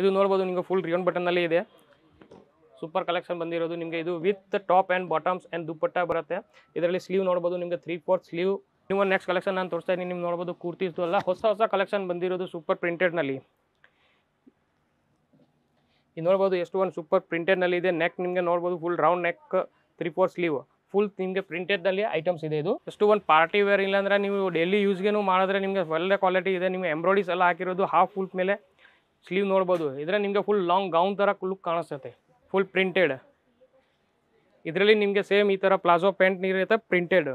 ಇದು ನೋಡಬಹುದು ನಿಮಗೆ ಫುಲ್ ರಿಯಾನ್ ಬಟನ್ ಅಲ್ಲಿ ಇದೆ ಸೂಪರ್ ಕಲೆಕ್ಷನ್ ಬಂದಿರೋದು ನಿಮಗೆ ಇದು with top and bottoms and dupatta ಬರುತ್ತೆ ಇದರಲ್ಲಿ ಸ್ಲೀವ್ ನೋಡಬಹುದು ನಿಮಗೆ 3/4 ಸ್ಲೀವ್ ನಿಮ್ಮ ನೆಕ್ಸ್ಟ್ ಕಲೆಕ್ಷನ್ ನಾನು ತೋರಿಸ್ತಾ ಇದೀನಿ ನಿಮಗೆ ನೋಡಬಹುದು ಕುರ್ತೀಸ್ ಅಲ್ಲ ಹೊಸ ಕಲೆಕ್ಷನ್ ಬಂದಿರೋದು ಸೂಪರ್ ಪ್ರಿಂಟೆಡ್ ನಲ್ಲಿ ಇದು ನೋಡಬಹುದು ಎಷ್ಟು ಒಂದು ಸೂಪರ್ ಪ್ರಿಂಟೆಡ್ ನಲ್ಲಿ ಇದೆ ನೆಕ್ ನಿಮಗೆ ನೋಡಬಹುದು full round neck 3/4 sleeve full निम्गे प्रिंटेड आइटम्स इदे इदु जस्ट वन पार्टी वेर इल्लांद्रे नीवु डेली यूज गे माडिद्रे निम्गे ಒಳ್ಳೆ क्वालिटी इदे निम्गे एम्ब्राइडरीस एल्ल हाकिरोदु हाफ फुल मेले स्लीव नोडबहुदु इदरे निम्गे फुल लांग गाउन तर लुक काणुस्ते फुल प्रिंटेड इदरल्ली निम्गे सेम ई तर प्लाजो पैंट इरुत्ते प्रिंटेड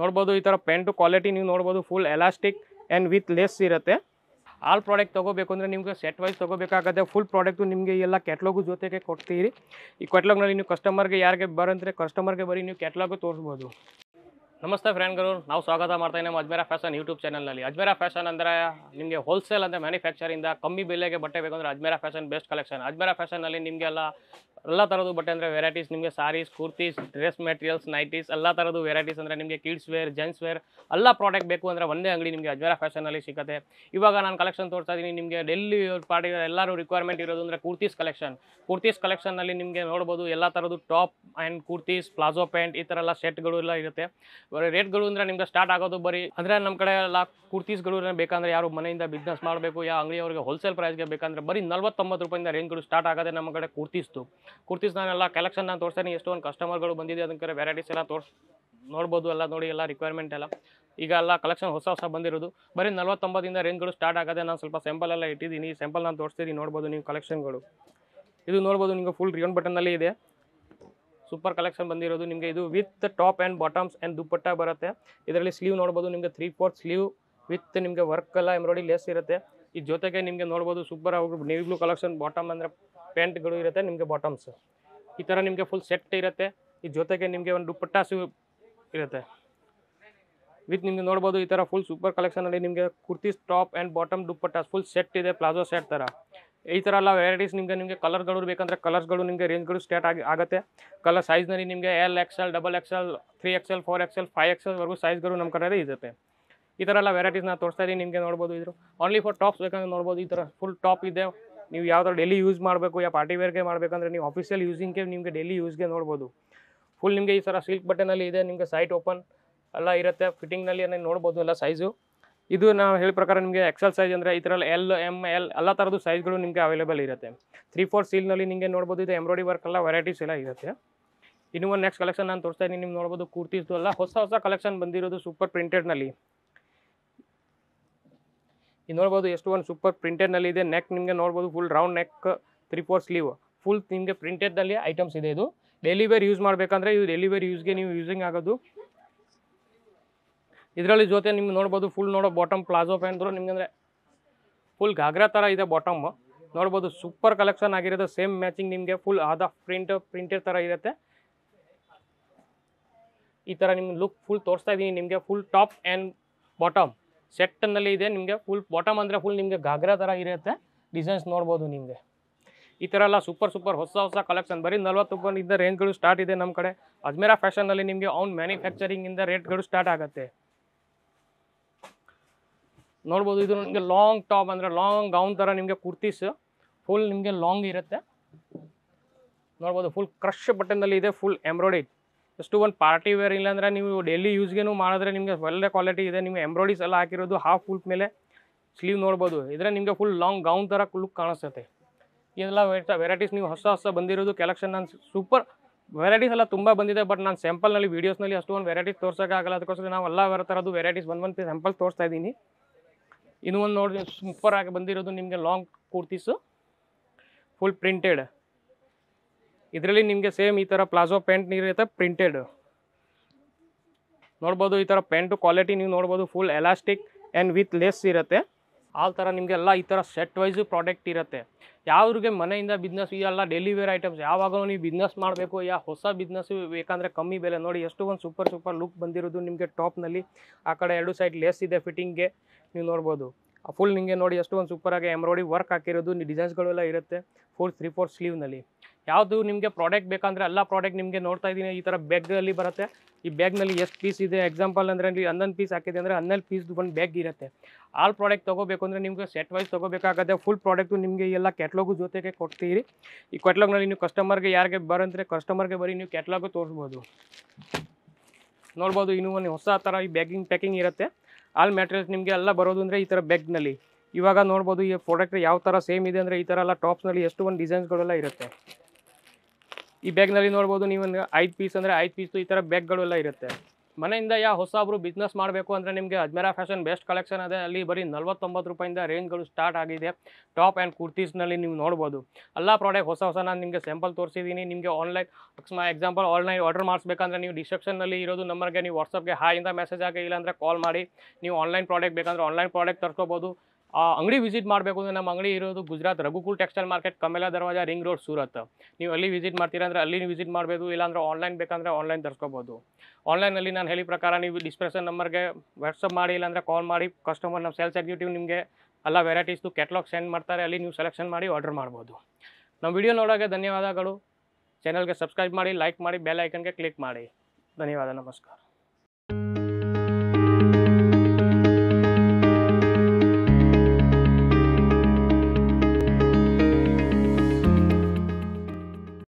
नोडबहुदु ई तर पैंट क्वालिटी नीवु नोडबहुदु full elastic and with lace इरुत्ते आल प्रोडक्ट तक निम्गे सेट वाइज तक फुल प्रोडक्ट निम्गे कैटलागू जो कोई कैटलाग्न कस्टमर के यार बरतर कस्टमर के बरी कैटलागू तोर्सबहुदु नमस्ते फ्रेंड्सगळु नावु स्वागत माड्ता इद्दीवि Ajmera fashion YouTube channel Ajmera fashion अंद्रे निम्गे होलसेल अंद्रे मैन्युफैक्चरिंग कम्मी बेलेगे बट्टे बेकु अंद्रे Ajmera fashion best collection Ajmera fashion अल्ली निम्गे एल्ल तरहदु बट्टे अंद्रे वेराइटीज निम्गे saris kurtis dress materials nighties एल्ल तरहदु वेराइटीज अंद्रे निम्गे किड्स वेर जेंट्स वेर एल्ल प्रोडक्ट बेकु अंद्रे ओंदे अंगडी निम्गे अज्मेरा फैशन अल्ली सिगुत्ते इवाग नानु कलेक्शन तोरिस्ता इद्दीनि निम्गे डेली पार्टी एल्लारू रिक्वैर्मेंट इरोदु अंद्रे कुर्तीस कलेक्शन अल्ली निम्गे नोडबहुदु एल्ल तरहदु top and kurtis palazzo pant ई तरह एल्ल सेट गळु एल्ल इरुत्ते रेट निम्गे स्टार्ट आगोदु बरी अंद्रे नम्म कड़े एल्ल कुर्तीस बेकंद्रे यारु मनेयिंद बिजनेस माडबेकु या अंगडियवरिगे होलसेल प्राइस गे बेकंद्रे बरी 49 रूपायिंद रेंज गळु स्टार्ट आगोदे नम्म कड़े कुर्तीस नानेल्ल कलेक्शन नानु तोरिस्तानि एष्टु ओंद कस्टमर गळु बंदिदे अदक्के वेराइटीस एल्ल तोर्स नोडबहुदु एल्ल नोडि एल्ल रिक्वैर्मेंट एल्ल ಈಗ ಎಲ್ಲ ಕಲೆಕ್ಷನ್ ಹೊಸ ಬಂದಿರೋದು ಬರಿ 49 ರಿಂದ ರೇಂಜ್ ಗಳು ಸ್ಟಾರ್ಟ್ ಆಗಿದೆ ನಾನು ಸ್ವಲ್ಪ ಸ್ಯಾಂಪಲ್ ಎಲ್ಲ ಇಟ್ಟಿದ್ದೀನಿ ಸ್ಯಾಂಪಲ್ ನಾನು ತೋರಿಸ್ತೀನಿ ನೋಡಬಹುದು ನೀವು ಕಲೆಕ್ಷನ್ ಗಳು ಇದು ನೋಡಬಹುದು ನಿಮಗೆ ಫುಲ್ ರಿಯಾನ್ ಬಟನ್ ಅಲ್ಲಿ ಇದೆ ಸೂಪರ್ ಕಲೆಕ್ಷನ್ ಬಂದಿರೋದು ನಿಮಗೆ ಇದು with top and bottoms and dupatta ಬರುತ್ತೆ ಇದರಲ್ಲಿ ಸ್ಲೀವ್ ನೋಡಬಹುದು ನಿಮಗೆ 3/4 ಸ್ಲೀವ್ ವಿತ್ ನಿಮಗೆ ವರ್ಕ್ ಎಲ್ಲ ಎಂಬ್ರಾಯ್ಡರಿ ಲೇಸ್ ಇರುತ್ತೆ ಈ ಜೊತೆಗೆ ನಿಮಗೆ ನೋಡಬಹುದು super navy blue collection bottom ಅಂದ್ರೆ ಪ್ಯಾಂಟ್ ಗಳು ಇರುತ್ತೆ ನಿಮಗೆ ಬಾಟಮ್ಸ್ ಈ ತರ ನಿಮಗೆ ಫುಲ್ ಸೆಟ್ ಇರುತ್ತೆ ಈ ಜೊತೆಗೆ ನಿಮಗೆ ಒಂದು ದುಪಟ್ಟಾ ಇರುತ್ತೆ विथ निम्गे नोडबहुदु ई तर फुल सूपर कलेक्शन अल्ली निम्गे kurtis top and bottom dupatta full set इदे प्लाजो सेट तर ई तर एल्ल वेराइटीज निम्गे निम्गे कलर गळु बेकंद्रे कलर्स गळु निम्गे रेंज गळु स्टार्ट आगुत्ते कलर साइज नल्ली निम्गे L XL double XL 3XL 4XL 5XL वरेगू साइज गळु नम्म कडेदे इरुत्ते ई तर एल्ल वेराइटीज ना तोरिस्ता इदीनि निम्गे नोडबहुदु इदु ओनली फॉर टॉप्स बेकंद्रे नोडबहुदु ई तर फुल टॉप इदे नीवु याव तर डेली यूज माडबेकु या पार्टी वेर गे माडबेकंद्रे नीवु ऑफिशियल यूसिंग गे निम्गे डेली यूज गे नोडबहुदु फुल निम्गे ई तर सिल्क बटन अल्ली इदे निम्गे साइड ओपन ಎಲ್ಲ ಇರುತ್ತೆ ಫಿಟ್ಟಿಂಗ್ ನಲ್ಲಿ ನೀವು ನೋಡಬಹುದು ಎಲ್ಲ ಸೈಜ್ ಇದು ನಾನು ಹೇಳಿ ಪ್ರಕಾರ ನಿಮಗೆ ಎಕ್ಸೆಲ್ ಸೈಜ್ ಅಂದ್ರೆ ಇದರಲ್ಲಿ ಎಲ್ ಎಂ ಎಲ್ ಎಲ್ಲ ತರದು ಸೈಜ್ ಗಳು ನಿಮಗೆ ಅವೈಲೇಬಲ್ ಇರುತ್ತೆ 3/4 ಸೀಲ್ ನಲ್ಲಿ ನಿಮಗೆ ನೋಡಬಹುದು ಇದು ಎಂಬ್ರಾಯ್ಡರಿ ವರ್ಕ್ ಎಲ್ಲ ವೆರೈಟೀಸ್ ಎಲ್ಲ ಇರುತ್ತೆ ಇನ್ನು ಒಂದು ನೆಕ್ಸ್ಟ್ ಕಲೆಕ್ಷನ್ ನಾನು ತೋರಿಸ್ತಾ ಇದೀನಿ ನಿಮಗೆ ನೋಡಬಹುದು ಕುರ್ತೀಸ್ ಎಲ್ಲ ಹೊಸ ಕಲೆಕ್ಷನ್ ಬಂದಿರೋದು ಸೂಪರ್ ಪ್ರಿಂಟೆಡ್ ನಲ್ಲಿ ಇದು ನೋಡಬಹುದು ಎಷ್ಟು ಒಂದು ಸೂಪರ್ ಪ್ರಿಂಟೆಡ್ ನಲ್ಲಿ ಇದೆ ನೆಕ್ ನಿಮಗೆ ನೋಡಬಹುದು full round neck 3/4 sleeve full ನಿಮಗೆ ಪ್ರಿಂಟೆಡ್ ನಲ್ಲಿ ಐಟಮ್ಸ್ ಇದೆ ಇದು ಡೈಲಿ ವೇರ್ ಯೂಸ್ ಮಾಡಬೇಕಂದ್ರೆ ಇದು ಡೈಲಿ ವೇರ್ ಯೂಸ್ ಗೆ ನೀವು ಯೂಸಿಂಗ್ ಆಗೋದು ಇದರಲ್ಲಿ ಜೊತೆ ನಿಮಗೆ ನೋಡಬಹುದು ಫುಲ್ ನೋಡೋ ಬಾಟಮ್ ಪ್ಲಾಜೋ ಪ್ಯಾಂಟ್ ತರ ನಿಮಗೆ ಅಂದ್ರೆ ಫುಲ್ ಗಾಗ್ರಾ ತರ ಇದೆ ಬಾಟಮ್ ನೋಡಬಹುದು ಸೂಪರ್ ಕಲೆಕ್ಷನ್ ಆಗಿರೋದು ಸೇಮ್ ಮ್ಯಾಚಿಂಗ್ ನಿಮಗೆ ಫುಲ್ ಆದ ಪ್ರಿಂಟೆಡ್ ತರ ಇರುತ್ತೆ ಈ ತರ ನಿಮಗೆ ಲುಕ್ ಫುಲ್ ತೋರಿಸ್ತಾ ಇದೀನಿ ನಿಮಗೆ full top and bottom set ನಲ್ಲಿ ಇದೆ ನಿಮಗೆ ಫುಲ್ ಬಾಟಮ್ ಅಂದ್ರೆ ಫುಲ್ ನಿಮಗೆ ಗಾಗ್ರಾ ತರ ಇರುತ್ತೆ ಡಿಸೈನ್ಸ್ ನೋಡಬಹುದು ನಿಮಗೆ ಈ ತರ ಎಲ್ಲ ಸೂಪರ್ ಹೊಸ ಕಲೆಕ್ಷನ್ ಬರಿ 49 ಇಂದ ರೇಂಜ್ ಗಳು ಸ್ಟಾರ್ಟ್ ಇದೆ ನಮ್ಮ ಕಡೆ ಅಜ್ಮೇರಾ ಫ್ಯಾಷನ್ ನಲ್ಲಿ ನಿಮಗೆ ಓನ್ ಮ್ಯಾನುಫ್ಯಾಕ್ಚರಿಂಗ್ ಇಂದ ರೇಟ್ ಗಳು ಸ್ಟಾರ್ಟ್ ಆಗುತ್ತೆ ನೋಡಬಹುದು ಇದು ನಿಮಗೆ ಲಾಂಗ್ ಟಾಪ್ ಅಂದ್ರೆ ಲಾಂಗ್ ಗೌನ್ ತರ ನಿಮಗೆ ಕುರ್ತೀಸ್ ಫುಲ್ ನಿಮಗೆ ಲಾಂಗ್ ಇರುತ್ತೆ ನೋಡಬಹುದು ಫುಲ್ ಕ್ರಶ್ ಬಟನ್ ಅಲ್ಲಿ ಇದೆ ಫುಲ್ ಎಂಬ್ರಾಯ್ಡರಿ ಜಸ್ಟ್ ಒಂದು ಪಾರ್ಟಿ ವೇರ್ ಇಲ್ಲ ಅಂದ್ರೆ ನೀವು ಡೈಲಿ ಯೂಸ್ ಗೆ ಮಾಡಿದ್ರೆ ನಿಮಗೆ ಒಳ್ಳೆ ಕ್ವಾಲಿಟಿ ಇದೆ ನಿಮಗೆ ಎಂಬ್ರಾಯ್ಡರೀಸ್ ಎಲ್ಲ ಹಾಕಿರೋದು ಹಾಫ್ ಫುಲ್ ಮೇಲೆ ಸ್ಲೀವ್ ನೋಡಬಹುದು ಇದರ ನಿಮಗೆ ಫುಲ್ ಲಾಂಗ್ ಗೌನ್ ತರ ಲುಕ್ ಕಾಣಿಸುತ್ತೆ ಇದೆಲ್ಲ ವೆರೈಟೀಸ್ ನೀವು ಹೊಸ ಬಂದಿರೋದು ಕಲೆಕ್ಷನ್ ನಾನು ಸೂಪರ್ ವೆರೈಟೀಸ್ ಎಲ್ಲ ತುಂಬಾ ಬಂದಿದೆ ಬಟ್ ನಾನು ಸ್ಯಾಂಪಲ್ ನಲ್ಲಿ ವಿಡಿಯೋಸ್ ನಲ್ಲಿ ಅಷ್ಟೊಂದು ವೆರೈಟೀಸ್ ತೋರಿಸಕ್ಕೆ ಆಗಲ್ಲ ಅದಕ್ಕೋಸ್ಕರ ನಾವು ಎಲ್ಲ ಬರತರದು ವೆರೈಟೀಸ್ ಒಂದೊಂದು ಪೀಸ್ ಸ್ಯಾಂಪಲ್ ತೋರಿಸ್ತಾ ಇದೀನಿ इन्नु ओंदु नोडि सूपर आगि बंदिरोदु निमगे लांग कुर्तीस फुल प्रिंटेड इदरल्ली निमगे सेम ई तर प्लाजो पैंट इरुत्ते प्रिंटेड नोडबहुदु ई तर पैंट क्वालिटी नीवु नोडबहुदु full elastic and with lace इरुत्ते आल तर निमगे एल्ल ई तर सेट वाइज प्रोडक्ट इरुत्ते यावरिगे मनेयिंद बिजनेस इल्ल डेली वेर आइटम्स यावागलू नीवु बिजनेस माडबेकु या होस बिजनेस बेकंद्रे कम्मी बेले नोडि एष्टु ओंदु सूपर लुक बंदिरोदु निमगे टॉप नल्ली आ कड़े एरडु साइड लेस इदे फिटिंग गे ನೀವು ನೋಡಬಹುದು ಆ ಫುಲ್ ನಿಮಗೆ ನೋಡಿ ಎಷ್ಟು ಒಂದು ಸೂಪರ್ ಆಗಿ ಎಂಬ್ರಾಯ್ಡರಿ ವರ್ಕ್ ಹಾಕಿರೋದು ಡಿಸೈನ್ಸ್ ಗಳು ಎಲ್ಲ ಇರುತ್ತೆ ಫುಲ್ 3/4 ಸ್ಲೀವ್ ನಲ್ಲಿ ಯಾವುದು ನಿಮಗೆ ಪ್ರಾಡಕ್ಟ್ ಬೇಕಂದ್ರೆ ಎಲ್ಲ ಪ್ರಾಡಕ್ಟ್ ನಿಮಗೆ ನೋಡ್ತಾ ಇದೀನಿ ಈ ತರ ಬ್ಯಾಗ್ ಅಲ್ಲಿ ಬರುತ್ತೆ ಈ ಬ್ಯಾಗ್ ನಲ್ಲಿ ಎಷ್ಟು ಪೀಸ್ ಇದೆ ಎಕ್ಸಾಂಪಲ್ ಅಂದ್ರೆ 11 ಪೀಸ್ ಹಾಕಿದೆ ಅಂದ್ರೆ 12 ಪೀಸ್ ಒಂದು ಬ್ಯಾಗ್ ಇರುತ್ತೆ ಆಲ್ ಪ್ರಾಡಕ್ಟ್ ತಗೋಬೇಕು ಅಂದ್ರೆ ನಿಮಗೆ ಸೆಟ್ ವೈಸ್ ತಗೋಬೇಕಾಗುತ್ತೆ ಫುಲ್ ಪ್ರಾಡಕ್ಟ್ ನಿಮಗೆ ಎಲ್ಲ ಕ್ಯಾಟಲಾಗ್ ಜೊತೆಗೆ ಕೊಡ್ತೀರಿ ಈ ಕ್ಯಾಟಲಾಗ್ ನಲ್ಲಿ ನೀವು ಕಸ್ಟಮರ್ ಗೆ ಯಾರಿಗೆ ಬರಂದ್ರೆ ಕಸ್ಟಮರ್ ಗೆ ಬರಿ ನೀವು ಕ್ಯಾಟಲಾಗ್ ತೋರಿಸಬಹುದು ನೋಡಬಹುದು ಇನ್ನು ಒಂದು ಹೊಸ ತರ ಈ ಬ್ಯಾಗಿಂಗ್ ಪ್ಯಾಕಿಂಗ್ ಇರುತ್ತೆ ಆಲ್ ಮ್ಯಾಟೀರಿಯಲ್ಸ್ ನಿಮಗೆ ಎಲ್ಲ ಬರೋದು ಅಂದ್ರೆ ಈ ತರ ಬ್ಯಾಗ್ ನಲ್ಲಿ ಇವಾಗ ನೋಡಬಹುದು ಈ ಪ್ರಾಡಕ್ಟ್ ಯಾವ ತರ ಸೇಮ್ ಇದೆ ಅಂದ್ರೆ ಈ ತರ ಎಲ್ಲ ಟಾಪ್ಸ್ ನಲ್ಲಿ ಎಷ್ಟು ಒಂದು ಡಿಸೈನ್ಸ್ ಗಳೆಲ್ಲ ಇರುತ್ತೆ ಈ ಬ್ಯಾಗ್ ನಲ್ಲಿ ನೋಡಬಹುದು ನೀವು ಒಂದು 5 ಪೀಸ್ ಅಂದ್ರೆ 5 ಪೀಸ್ ಈ ತರ ಬ್ಯಾಗ್ ಗಳೆಲ್ಲ ಇರುತ್ತೆ ಮನೆಯಿಂದ ಯಾ ಹೊಸಬ್ರು ಬಿಸ್ನೆಸ್ ಮಾಡಬೇಕು ಅಂದ್ರೆ ನಿಮಗೆ ಅಜ್ಮೇರಾ ಫ್ಯಾಷನ್ ಬೆಸ್ಟ್ ಕಲೆಕ್ಷನ್ ಇದೆ ಅಲ್ಲಿ ಬರಿ 49 ರೂಪಾಯಿಂದ ರೇಂಜ್ ಗಳು ಸ್ಟಾರ್ಟ್ ಆಗಿದೆ ಟಾಪ್ ಅಂಡ್ ಕುರ್ತೀಸ್ ನಲ್ಲಿ ನೀವು ನೋಡಬಹುದು ಎಲ್ಲಾ ಪ್ರಾಡಕ್ಟ್ ಹೊಸ ಹೊಸ ನಾನು ನಿಮಗೆ ಸ್ಯಾಂಪಲ್ ತೋರಿಸಿದೀನಿ ನಿಮಗೆ online for example online order ಮಾಡಿಸಬೇಕಂದ್ರೆ ನೀವು ಡಿಸ್ಕ್ರಿಪ್ಷನ್ ನಲ್ಲಿ ಇರೋದು ನಂಬರ್ ಗೆ ನೀವು WhatsApp ಗೆ ಹಾಯ್ ಇಂದ ಮೆಸೇಜ್ ಆಗಿ ಇಲ್ಲ ಅಂದ್ರೆ ಕಾಲ್ ಮಾಡಿ ನೀವು ಆನ್ಲೈನ್ ಪ್ರಾಡಕ್ಟ್ ಬೇಕಂದ್ರೆ ಆನ್ಲೈನ್ ಪ್ರಾಡಕ್ಟ್ ತರಿಸಬಹುದು अंगड़ी विजिट में नम अंगड़ी Gujarat Raghukul textile market Kamela Darwaja ring road Surat नहीं विजिट अली विजिट इलांद्रे ऑनलाइन बेकंद्रे ऑनलाइन तरिसकोबहुदु ऑनलाइन नानु हेळिद प्रकार नीवु डिस्क्रिप्शन नंबर गे WhatsApp माडि इल्लांद्रे कॉल माडि कस्टमर नम्म सेल्स एक्सिक्यूटिव निमगे एल्ल वेराइटीज कैटलॉग सेंड माड्तारे अल्ली नीवु सेलेक्शन माडि आर्डर माडबहुदु नम्म विडियो नोडोदक्के धन्यवादगळु चैनल गे सब्सक्राइब माडि लाइक माडि बेल आइकन गे क्लिक माडि धन्यवाद नमस्कार।